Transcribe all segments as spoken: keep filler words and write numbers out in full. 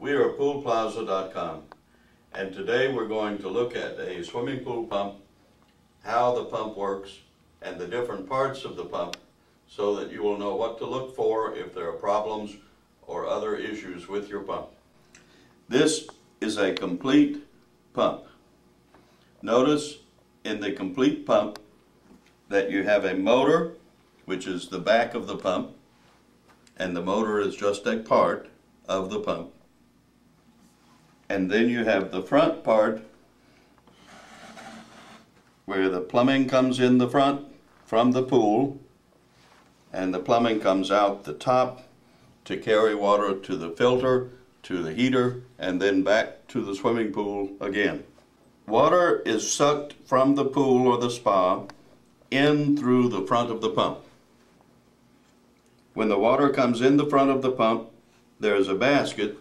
We are pool plaza dot com, and today we're going to look at a swimming pool pump, how the pump works, and the different parts of the pump, so that you will know what to look for if there are problems or other issues with your pump. This is a complete pump. Notice in the complete pump that you have a motor, which is the back of the pump, and the motor is just a part of the pump. And then you have the front part where the plumbing comes in the front from the pool, and the plumbing comes out the top to carry water to the filter, to the heater, and then back to the swimming pool again. Water is sucked from the pool or the spa in through the front of the pump. When the water comes in the front of the pump, there is a basket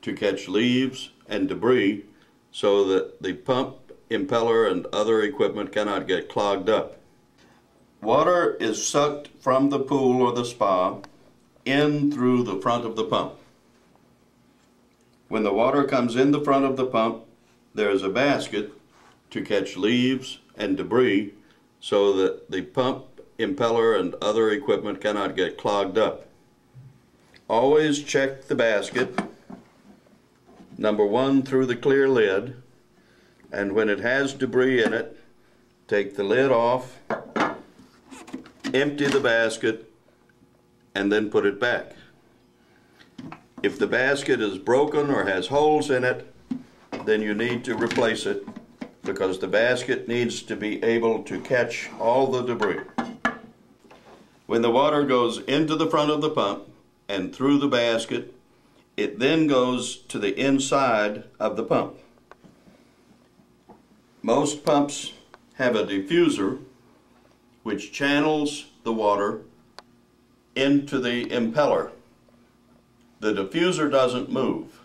to catch leaves and debris so that the pump, impeller, and other equipment cannot get clogged up. Water is sucked from the pool or the spa in through the front of the pump. When the water comes in the front of the pump, there is a basket to catch leaves and debris so that the pump, impeller, and other equipment cannot get clogged up. Always check the basket, number one, through the clear lid, and when it has debris in it, take the lid off, empty the basket, and then put it back. If the basket is broken or has holes in it, then you need to replace it, because the basket needs to be able to catch all the debris. When the water goes into the front of the pump and through the basket, it then goes to the inside of the pump. Most pumps have a diffuser which channels the water into the impeller. The diffuser doesn't move.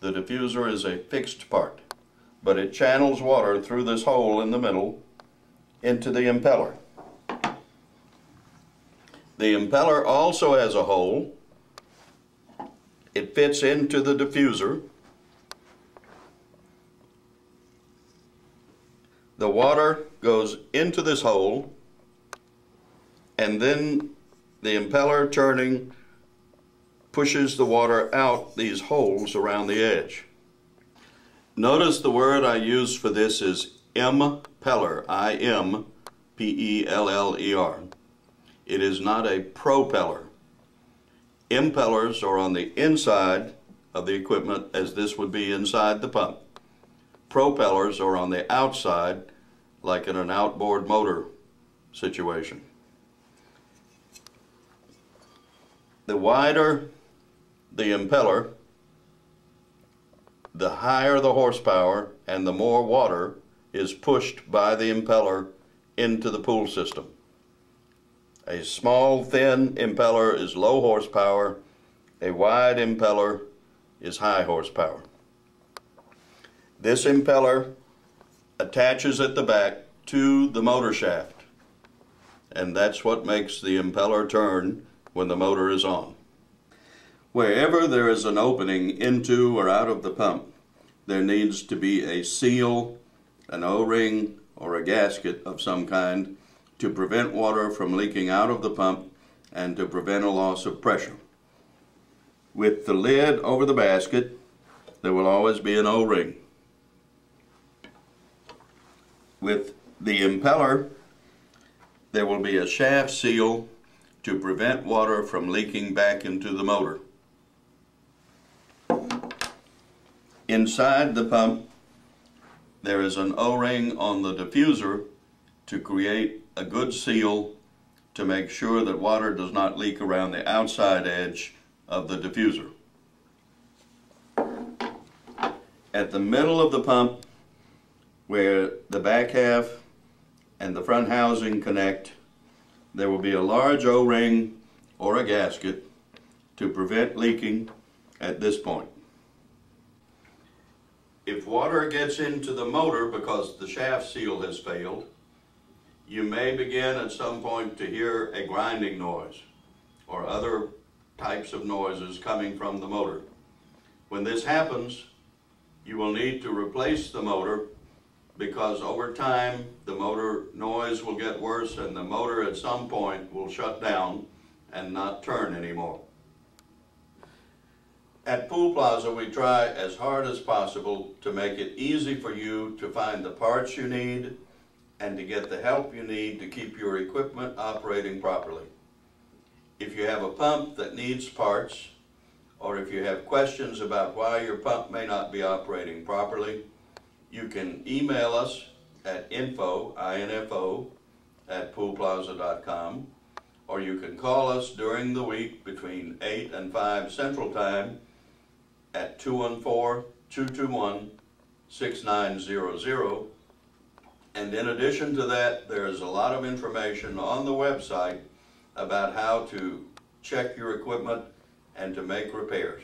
The diffuser is a fixed part, but it channels water through this hole in the middle into the impeller. The impeller also has a hole. It fits into the diffuser. The water goes into this hole, and then the impeller turning pushes the water out these holes around the edge. Notice the word I use for this is impeller, I M P E L L E R. It is not a propeller. Impellers are on the inside of the equipment, as this would be inside the pump. Propellers are on the outside, like in an outboard motor situation. The wider the impeller, the higher the horsepower and the more water is pushed by the impeller into the pool system. A small, thin impeller is low horsepower. A wide impeller is high horsepower. This impeller attaches at the back to the motor shaft, and that's what makes the impeller turn when the motor is on. Wherever there is an opening into or out of the pump, there needs to be a seal, an O-ring, or a gasket of some kind to prevent water from leaking out of the pump and to prevent a loss of pressure. With the lid over the basket, there will always be an O-ring. With the impeller, there will be a shaft seal to prevent water from leaking back into the motor. Inside the pump, there is an O-ring on the diffuser to create a good seal to make sure that water does not leak around the outside edge of the diffuser. At the middle of the pump, where the back half and the front housing connect, there will be a large O-ring or a gasket to prevent leaking at this point. If water gets into the motor because the shaft seal has failed, you may begin at some point to hear a grinding noise or other types of noises coming from the motor. When this happens, you will need to replace the motor, because over time the motor noise will get worse and the motor at some point will shut down and not turn anymore. At Pool Plaza, we try as hard as possible to make it easy for you to find the parts you need and to get the help you need to keep your equipment operating properly. If you have a pump that needs parts, or if you have questions about why your pump may not be operating properly, you can email us at info, I N F O, at pool plaza dot com, or you can call us during the week between eight and five Central Time at two one four, two two one, six nine zero zero. And in addition to that, there is a lot of information on the website about how to check your equipment and to make repairs.